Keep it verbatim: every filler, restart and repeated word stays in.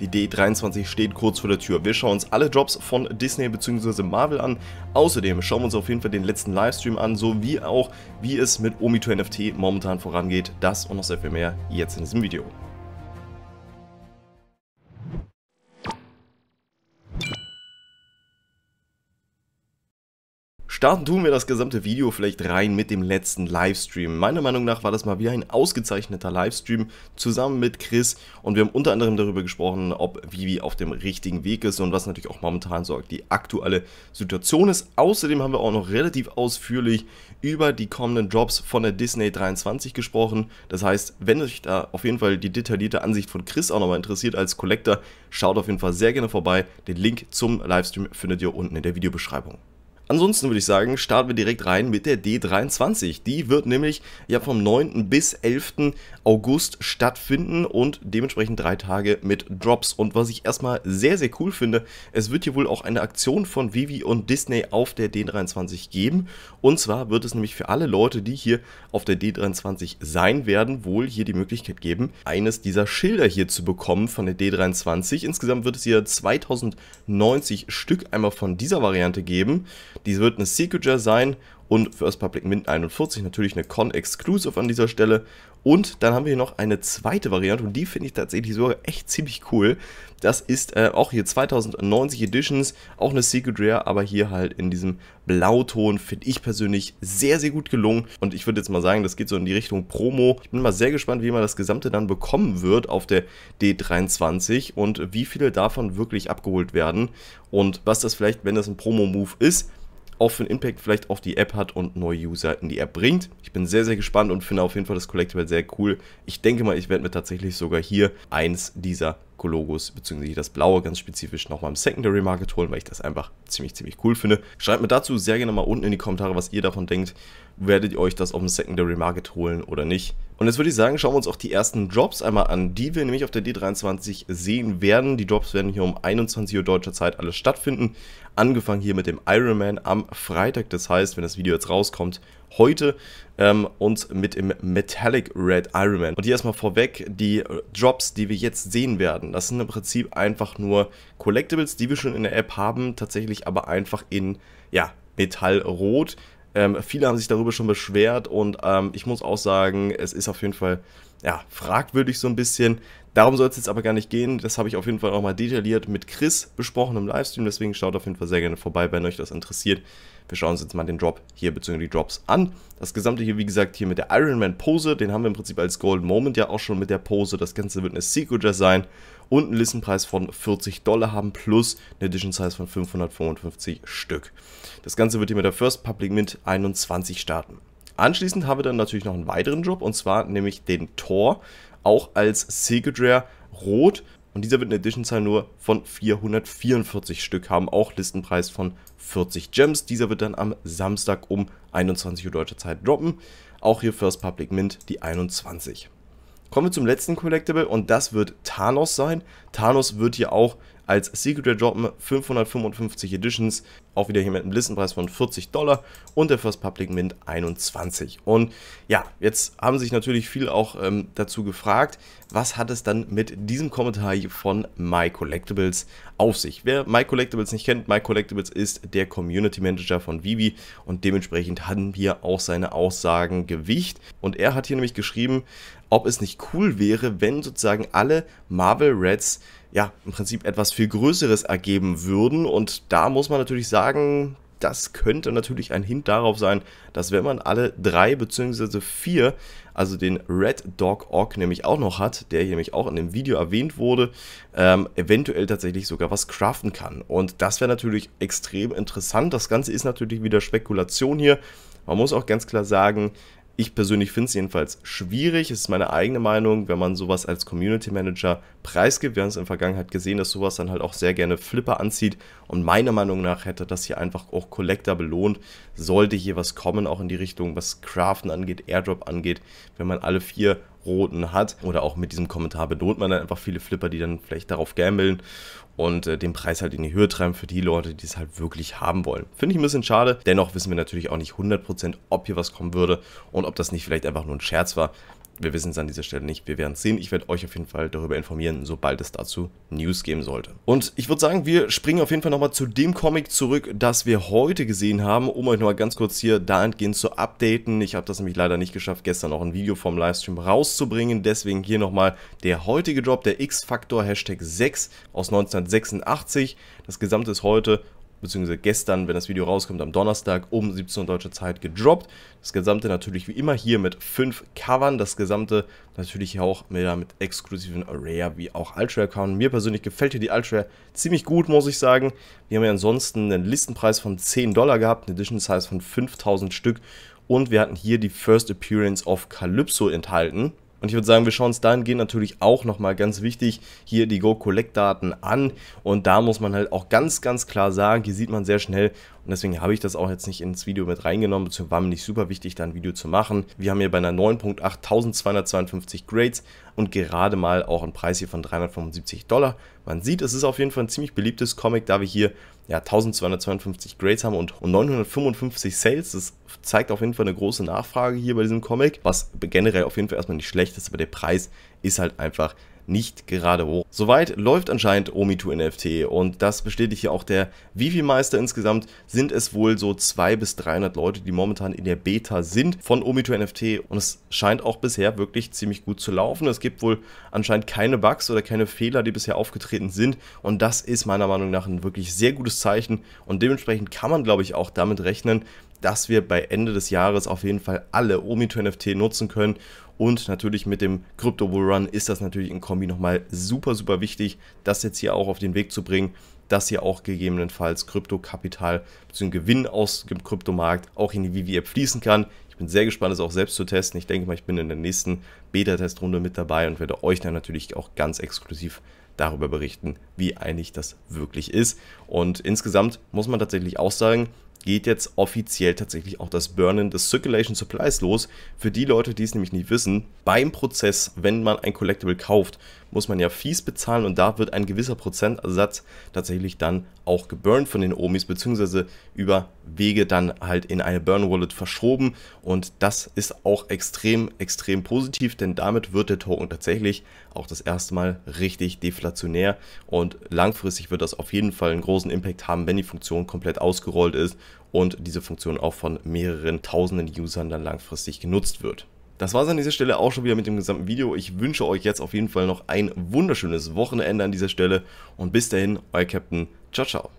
Die D dreiundzwanzig steht kurz vor der Tür. Wir schauen uns alle Drops von Disney bzw. Marvel an. Außerdem schauen wir uns auf jeden Fall den letzten Livestream an, sowie auch, wie es mit O M I to N F T momentan vorangeht. Das und noch sehr viel mehr jetzt in diesem Video. Starten tun wir das gesamte Video vielleicht rein mit dem letzten Livestream. Meiner Meinung nach war das mal wieder ein ausgezeichneter Livestream zusammen mit Chris, und wir haben unter anderem darüber gesprochen, ob VeVe auf dem richtigen Weg ist und was natürlich auch momentan so die aktuelle Situation ist. Außerdem haben wir auch noch relativ ausführlich über die kommenden Drops von der Disney dreiundzwanzig gesprochen. Das heißt, wenn euch da auf jeden Fall die detaillierte Ansicht von Chris auch nochmal interessiert als Collector, schaut auf jeden Fall sehr gerne vorbei. Den Link zum Livestream findet ihr unten in der Videobeschreibung. Ansonsten würde ich sagen, starten wir direkt rein mit der D dreiundzwanzig. Die wird nämlich ja vom neunten bis elften August stattfinden und dementsprechend drei Tage mit Drops. Und was ich erstmal sehr, sehr cool finde, es wird hier wohl auch eine Aktion von VeVe und Disney auf der D dreiundzwanzig geben. Und zwar wird es nämlich für alle Leute, die hier auf der D dreiundzwanzig sein werden, wohl hier die Möglichkeit geben, eines dieser Schilder hier zu bekommen von der D dreiundzwanzig. Insgesamt wird es hier zweitausendneunzig Stück einmal von dieser Variante geben. Dies wird eine Signature sein und First Public Mint einundvierzig natürlich eine Con-Exclusive an dieser Stelle. Und dann haben wir hier noch eine zweite Variante, und die finde ich tatsächlich sogar echt ziemlich cool. Das ist äh, auch hier zweitausendneunzig Editions, auch eine Secret Rare, aber hier halt in diesem Blauton, finde ich persönlich sehr, sehr gut gelungen. Und ich würde jetzt mal sagen, das geht so in die Richtung Promo. Ich bin mal sehr gespannt, wie man das Gesamte dann bekommen wird auf der D dreiundzwanzig und wie viele davon wirklich abgeholt werden. Und was das vielleicht, wenn das ein Promo-Move ist, auch für den Impact vielleicht auf die App hat und neue User in die App bringt. Ich bin sehr, sehr gespannt und finde auf jeden Fall das Collectible sehr cool. Ich denke mal, ich werde mir tatsächlich sogar hier eins dieser Logos, beziehungsweise das blaue ganz spezifisch, nochmal im Secondary Market holen, weil ich das einfach ziemlich, ziemlich cool finde. Schreibt mir dazu sehr gerne mal unten in die Kommentare, was ihr davon denkt. Werdet ihr euch das auf dem Secondary Market holen oder nicht? Und jetzt würde ich sagen, schauen wir uns auch die ersten Drops einmal an, die wir nämlich auf der D dreiundzwanzig sehen werden. Die Drops werden hier um einundzwanzig Uhr deutscher Zeit alles stattfinden. Angefangen hier mit dem Iron Man am Freitag, das heißt, wenn das Video jetzt rauskommt, heute ähm, und mit dem Metallic Red Iron Man. Und hier erstmal vorweg die Drops, die wir jetzt sehen werden. Das sind im Prinzip einfach nur Collectibles, die wir schon in der App haben, tatsächlich aber einfach in, ja, Metallrot. Ähm, viele haben sich darüber schon beschwert, und ähm, ich muss auch sagen, es ist auf jeden Fall, ja, fragwürdig so ein bisschen. Darum soll es jetzt aber gar nicht gehen. Das habe ich auf jeden Fall nochmal detailliert mit Chris besprochen im Livestream. Deswegen schaut auf jeden Fall sehr gerne vorbei, wenn euch das interessiert. Wir schauen uns jetzt mal den Drop hier bzw. die Drops an. Das Gesamte hier, wie gesagt, hier mit der Iron Man Pose. Den haben wir im Prinzip als Golden Moment ja auch schon mit der Pose. Das Ganze wird eine Signature sein und einen Listenpreis von vierzig Dollar haben plus eine Edition Size von fünfhundertfünfundfünfzig Stück. Das Ganze wird hier mit der First Public Mint einundzwanzig starten. Anschließend haben wir dann natürlich noch einen weiteren Drop, und zwar nämlich den Thor, auch als Secret Rare Rot. Und dieser wird eine Edition-Zahl nur von vierhundertvierundvierzig Stück haben, auch Listenpreis von vierzig Gems. Dieser wird dann am Samstag um einundzwanzig Uhr deutscher Zeit droppen. Auch hier First Public Mint, die einundzwanzig. Kommen wir zum letzten Collectible, und das wird Thanos sein. Thanos wird hier auch als Secret Rare droppen, fünfhundertfünfundfünfzig Editions, auch wieder hier mit einem Listenpreis von vierzig Dollar und der First Public Mint einundzwanzig. Und ja, jetzt haben sich natürlich viele auch ähm, dazu gefragt, was hat es dann mit diesem Kommentar hier von My Collectibles auf sich? Wer My Collectibles nicht kennt, My Collectibles ist der Community Manager von VeVe, und dementsprechend haben hier auch seine Aussagen Gewicht. Und er hat hier nämlich geschrieben, ob es nicht cool wäre, wenn sozusagen alle Marvel Reds ja im Prinzip etwas viel Größeres ergeben würden. Und da muss man natürlich sagen, das könnte natürlich ein Hint darauf sein, dass wenn man alle drei bzw. vier, also den Red Dog Orc nämlich auch noch hat, der hier nämlich auch in dem Video erwähnt wurde, ähm, eventuell tatsächlich sogar was craften kann. Und das wäre natürlich extrem interessant. Das Ganze ist natürlich wieder Spekulation hier. Man muss auch ganz klar sagen, ich persönlich finde es jedenfalls schwierig, es ist meine eigene Meinung, wenn man sowas als Community Manager preisgibt. Wir haben es in der Vergangenheit gesehen, dass sowas dann halt auch sehr gerne Flipper anzieht, und meiner Meinung nach hätte das hier einfach auch Collector belohnt, sollte hier was kommen, auch in die Richtung, was Craften angeht, Airdrop angeht, wenn man alle vier Roten hat. Oder auch mit diesem Kommentar belohnt man dann einfach viele Flipper, die dann vielleicht darauf gambeln und äh, den Preis halt in die Höhe treiben für die Leute, die es halt wirklich haben wollen. Finde ich ein bisschen schade. Dennoch wissen wir natürlich auch nicht hundert Prozent, ob hier was kommen würde und ob das nicht vielleicht einfach nur ein Scherz war. Wir wissen es an dieser Stelle nicht, wir werden es sehen. Ich werde euch auf jeden Fall darüber informieren, sobald es dazu News geben sollte. Und ich würde sagen, wir springen auf jeden Fall nochmal zu dem Comic zurück, das wir heute gesehen haben, um euch nochmal ganz kurz hier dahingehend zu updaten. Ich habe das nämlich leider nicht geschafft, gestern auch ein Video vom Livestream rauszubringen, deswegen hier nochmal der heutige Drop, der X-Faktor Hashtag sechs aus neunzehnhundertsechsundachtzig. Das Gesamte ist heute, beziehungsweise gestern, wenn das Video rauskommt, am Donnerstag um siebzehn Uhr deutsche Zeit gedroppt. Das Gesamte natürlich wie immer hier mit fünf Covern. Das Gesamte natürlich auch mit, mit exklusiven Rare wie auch Ultra-Account. Mir persönlich gefällt hier die Ultra ziemlich gut, muss ich sagen. Wir haben ja ansonsten einen Listenpreis von zehn Dollar gehabt, eine Edition Size von fünftausend Stück. Und wir hatten hier die First Appearance of Calypso enthalten. Und ich würde sagen, wir schauen uns dahingehend natürlich auch nochmal ganz wichtig hier die Go-Collect-Daten an. Und da muss man halt auch ganz, ganz klar sagen, hier sieht man sehr schnell, und deswegen habe ich das auch jetzt nicht ins Video mit reingenommen, beziehungsweise war mir nicht super wichtig, da ein Video zu machen. Wir haben hier bei einer neun Punkt acht tausendzweihundertzweiundfünfzig Grades und gerade mal auch einen Preis hier von dreihundertfünfundsiebzig Dollar. Man sieht, es ist auf jeden Fall ein ziemlich beliebtes Comic, da wir hier ja, eintausendzweihundertzweiundfünfzig Grades haben und, und neunhundertfünfundfünfzig Sales. Das zeigt auf jeden Fall eine große Nachfrage hier bei diesem Comic, was generell auf jeden Fall erstmal nicht schlecht ist, aber der Preis ist halt einfach nicht gerade hoch. Soweit läuft anscheinend O M I to N F T und das bestätigt hier auch der VeVe-Meister. Insgesamt sind es wohl so zweihundert bis dreihundert Leute, die momentan in der Beta sind von O M I to N F T und es scheint auch bisher wirklich ziemlich gut zu laufen. Es gibt wohl anscheinend keine Bugs oder keine Fehler, die bisher aufgetreten sind und das ist meiner Meinung nach ein wirklich sehr gutes Zeichen und dementsprechend kann man, glaube ich, auch damit rechnen, dass wir bei Ende des Jahres auf jeden Fall alle O M I to N F T nutzen können. Und natürlich mit dem Crypto Bull Run ist das natürlich in Kombi nochmal super, super wichtig, das jetzt hier auch auf den Weg zu bringen, dass hier auch gegebenenfalls Kryptokapital bzw. Gewinn aus dem Kryptomarkt auch in die VeVe-App fließen kann. Ich bin sehr gespannt, das auch selbst zu testen. Ich denke mal, ich bin in der nächsten Beta-Testrunde mit dabei und werde euch dann natürlich auch ganz exklusiv darüber berichten, wie eigentlich das wirklich ist. Und insgesamt muss man tatsächlich auch sagen, geht jetzt offiziell tatsächlich auch das Burnen des Circulation Supplies los. Für die Leute, die es nämlich nicht wissen, beim Prozess, wenn man ein Collectible kauft, muss man ja Fees bezahlen und da wird ein gewisser Prozentsatz tatsächlich dann auch geburnt von den O M Is, beziehungsweise über Wege dann halt in eine Burn-Wallet verschoben und das ist auch extrem, extrem positiv, denn damit wird der Token tatsächlich auch das erste Mal richtig deflationär und langfristig wird das auf jeden Fall einen großen Impact haben, wenn die Funktion komplett ausgerollt ist und diese Funktion auch von mehreren tausenden Usern dann langfristig genutzt wird. Das war es an dieser Stelle auch schon wieder mit dem gesamten Video. Ich wünsche euch jetzt auf jeden Fall noch ein wunderschönes Wochenende an dieser Stelle und bis dahin, euer Captain. Ciao, ciao.